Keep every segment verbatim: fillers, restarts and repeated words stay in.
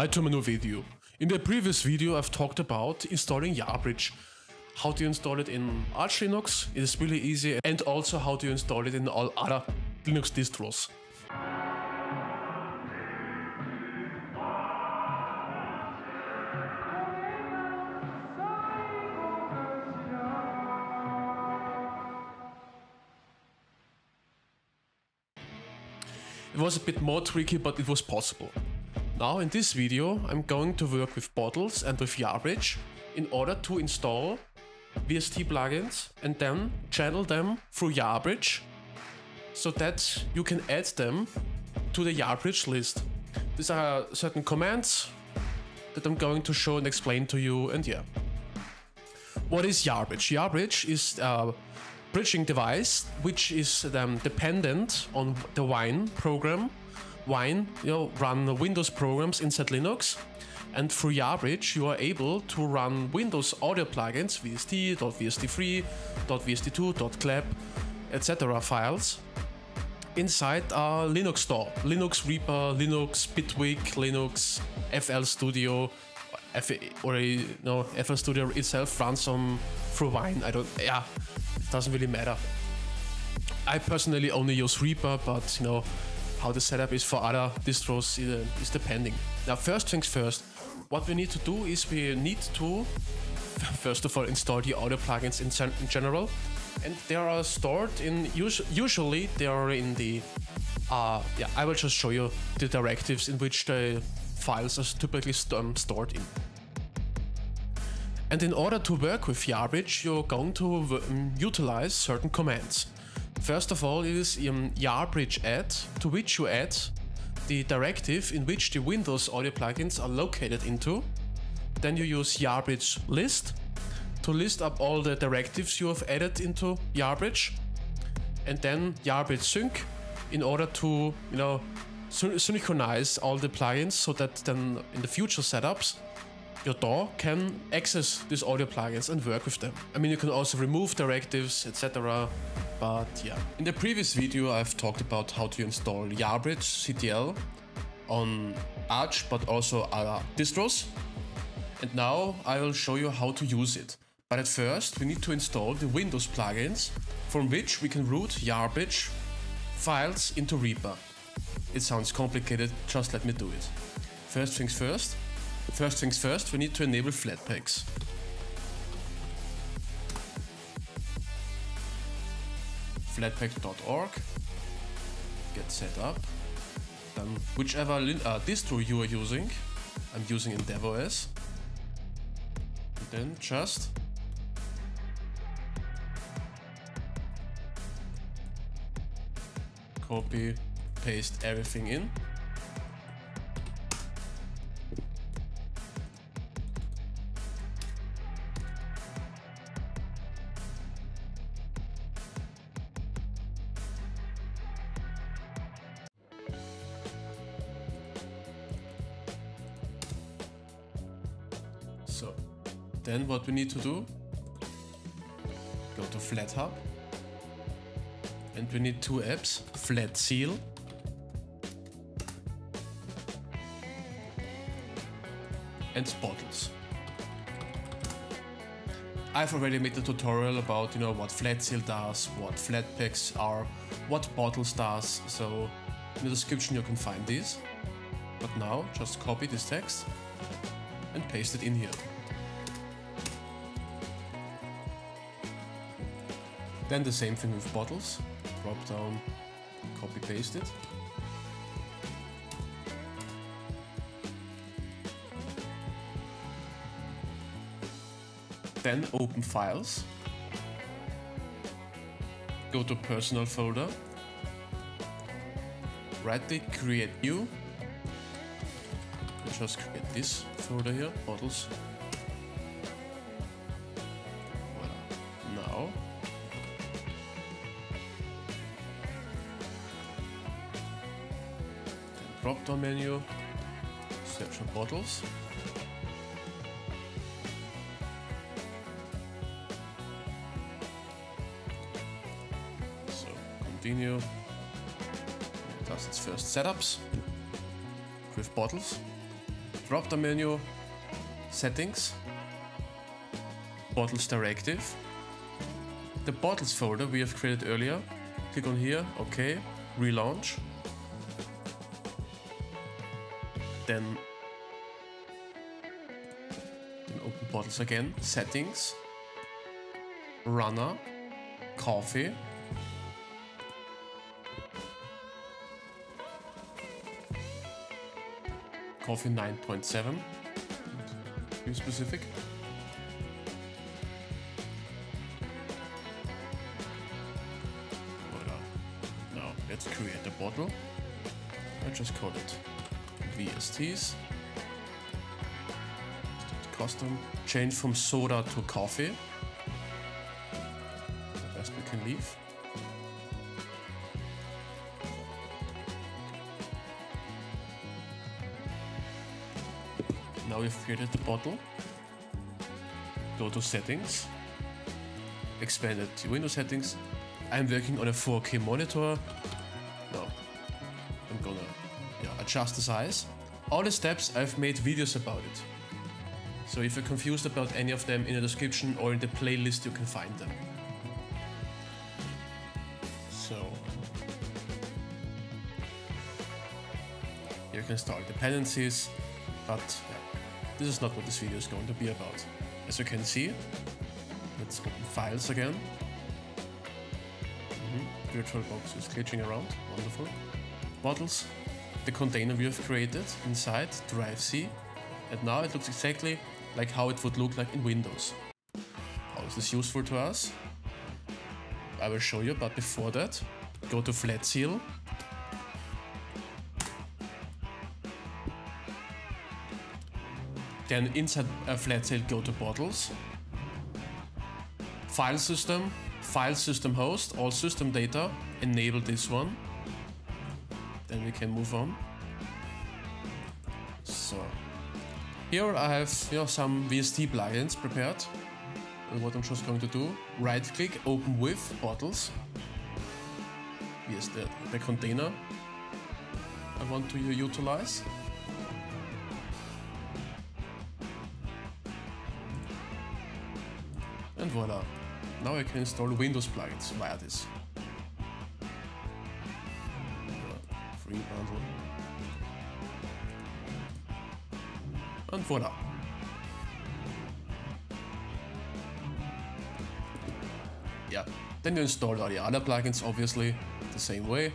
Hi to my new video. In the previous video I've talked about installing Yabridge, how to install it in Arch Linux, it is really easy, and also how to install it in all other Linux distros. It was a bit more tricky, but it was possible. Now in this video I'm going to work with Bottles and with Yabridge in order to install V S T plugins and then channel them through Yabridge so that you can add them to the Yabridge list. These are certain commands that I'm going to show and explain to you, and yeah. What is Yabridge? Yabridge is a bridging device which is um, dependent on the Wine program. Wine, you know, run Windows programs inside Linux, and through Yabridge you are able to run Windows audio plugins, V S T, .vst three, .vst two, .clap, et cetera files inside a Linux D A W, Linux Reaper, Linux Bitwig, Linux F L Studio, F or no, F L Studio itself runs some through Wine. I don't, yeah, it doesn't really matter. I personally only use Reaper, but you know, how the setup is for other distros is depending. Now, first things first, what we need to do is we need to, first of all, install the audio plugins in, in general, and they are stored in, us usually they are in the, uh, yeah, I will just show you the directives in which the files are typically st um, stored in. And in order to work with Yabridge, you're going to um, utilize certain commands. First of all, it is um, Yabridge add, to which you add the directive in which the Windows audio plugins are located into. Then you use Yabridge list to list up all the directives you have added into Yabridge, and then Yabridge sync in order to, you know, syn synchronize all the plugins so that then in the future setups your D A W can access these audio plugins and work with them. I mean, you can also remove directives, et cetera. But yeah. In the previous video I've talked about how to install yabridgectl on Arch, but also other distros. And now I will show you how to use it. But at first we need to install the Windows plugins from which we can route Yabridge files into Reaper. It sounds complicated, just let me do it. First things first. First things first, we need to enable Flatpaks. Flatpak dot org, get set up. Then whichever uh, distro you are using, I'm using EndeavourOS. And then just copy, paste everything in. So, then what we need to do, go to FlatHub, and we need two apps, FlatSeal and Bottles. I've already made a tutorial about, you know, what FlatSeal does, what Flatpaks are, what Bottles does, so in the description you can find these. But now, just copy this text and paste it in here. Then the same thing with Bottles. Drop down, copy paste it. Then open files. Go to personal folder. Right click, create new. We'll just create this folder here, Bottles. Voilà. Now drop down menu, search for Bottles. So continue. It does its first setups with Bottles. drop down menu, settings, bottles directive, the bottles folder we have created earlier, click on here, okay, relaunch, then, then open bottles again, settings, runner, coffee, Coffee nine point seven, to be specific. Voila. Now let's create a bottle. I just call it V S Ts. Custom. Change from soda to coffee. The best we can leave. Now we've created the bottle. Go to settings, expand it to Windows settings. I'm working on a four K monitor. Now I'm gonna yeah, adjust the size. All the steps, I've made videos about it. So if you're confused about any of them, in the description or in the playlist, you can find them. So you can start dependencies, but this is not what this video is going to be about. As you can see, let's open files again. Mm-hmm. Virtual box is glitching around, wonderful. Bottles, the container we have created inside, drive C. And now it looks exactly like how it would look like in Windows. How is this useful to us? I will show you, but before that, go to FlatSeal. Then inside uh, FlatSeal, go to Bottles, File System, File System Host, All System Data, enable this one. Then we can move on. So, here I have you know, some V S T plugins prepared. And what I'm just going to do, right click, open with Bottles. Here's the, the container I want to utilize. And voila, now I can install Windows plugins via this. Free bundle. And voila. Yeah, then you install all the other plugins, obviously, the same way.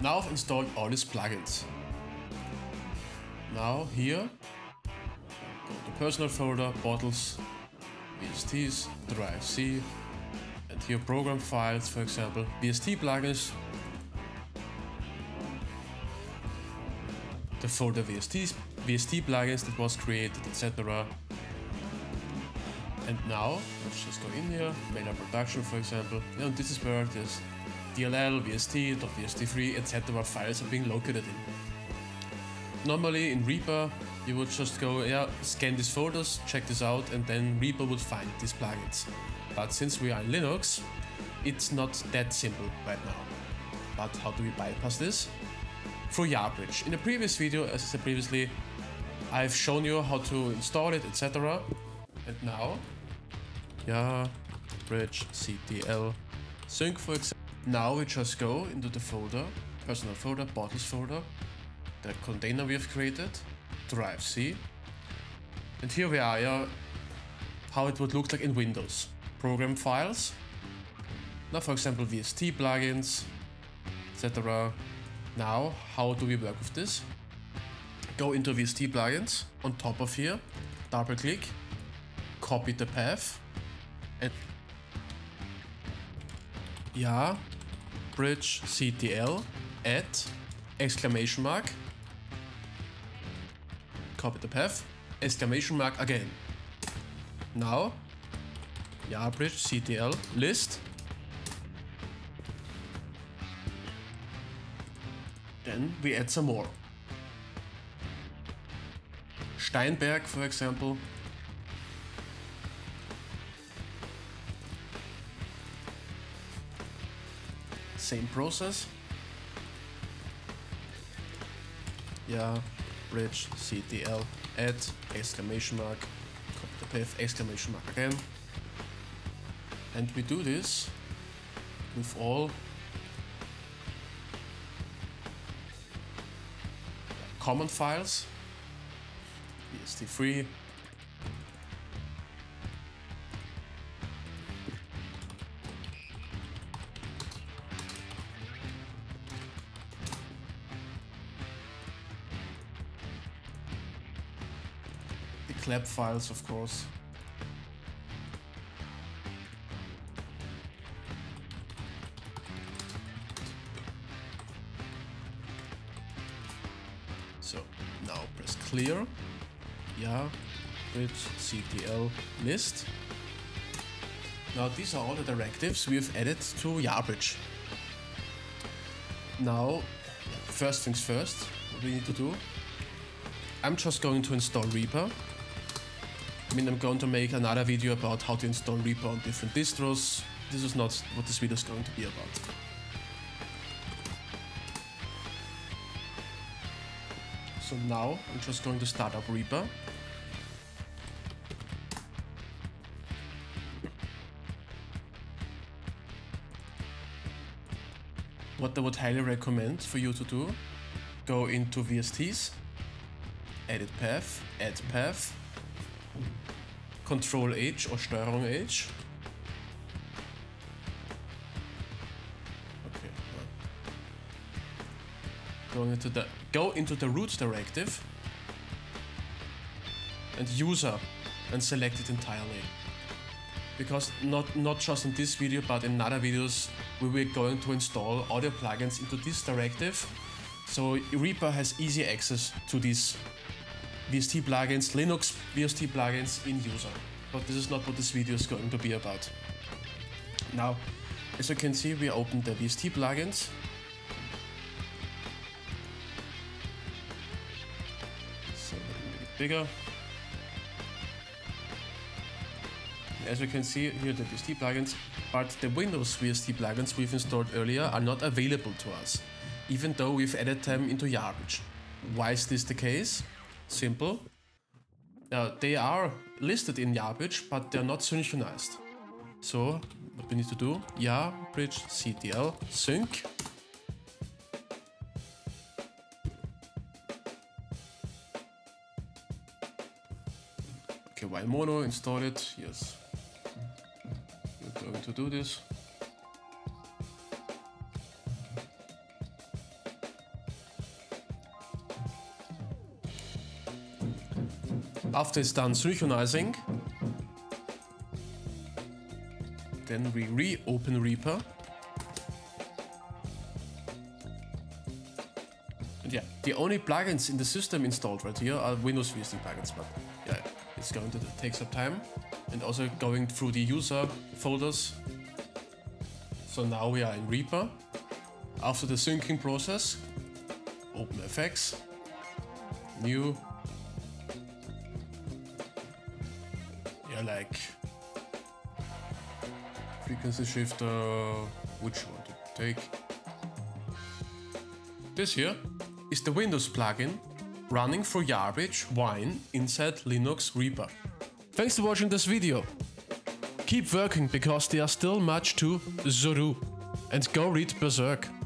Now I've installed all these plugins. Now here, go to personal folder, bottles, V S Ts, drive C, and here program files, for example, V S T plugins, the folder V S Ts, V S T plugins that was created, et cetera. And now, let's just go in here, Melda production, for example, and this is where it is. D L L, V S T, .vst three, et cetera files are being located in. Normally in Reaper, you would just go, yeah, scan these folders, check this out, and then Reaper would find these plugins. But since we are in Linux, it's not that simple right now. But how do we bypass this? Through Yabridge. In a previous video, as I said previously, I've shown you how to install it, et cetera. And now, yabridgectl sync, for example. Now we just go into the folder, personal folder, bottles folder, the container we have created, drive C, and here we are, uh, how it would look like in Windows. Program files, now for example V S T plugins, et cetera. Now how do we work with this? Go into V S T plugins, on top of here, double click, copy the path, and yabridgectl at exclamation mark, copy the path, exclamation mark again. Now yabridgectl list, then then we add some more. Steinberg, for example. Same process. Yeah, yabridgectl add exclamation mark, copy the path, exclamation mark again. And we do this with all common files, V S T three, the clap files, of course. Clear, yeah, yabridgectl list. Now these are all the directives we have added to Yabridge. Now, first things first, what we need to do, I'm just going to install Reaper. I mean, I'm going to make another video about how to install Reaper on different distros. This is not what this video is going to be about. So now I'm just going to start up Reaper. What I would highly recommend for you to do, go into V S Ts, edit path, add path, Control H or Steuerung H. Okay. Going into the Go into the root directive and user and select it entirely. Because not, not just in this video but in other videos we were going to install audio plugins into this directive. So Reaper has easy access to these V S T plugins, Linux V S T plugins in user. But this is not what this video is going to be about. Now, as you can see, we opened the V S T plugins. Bigger. As you can see here, the V S T plugins, but the Windows V S T plugins we've installed earlier are not available to us, even though we've added them into Yabridge. Why is this the case? Simple. Uh, they are listed in Yabridge, but they're not synchronized. So what we need to do, yabridgectl sync. Mono, install it, yes. We're going to do this. After it's done synchronizing, then we reopen Reaper. And yeah, the only plugins in the system installed right here are Windows V S T plugins, but yeah. It's going to take some time, and also going through the user folders. So now we are in Reaper. After the syncing process, open F X, new. Yeah, like frequency shifter, which one to take. This here is the Windows plugin running through Yabridge Wine inside Linux Reaper. Thanks for watching this video. Keep working because there are still much to do, and go read Berserk.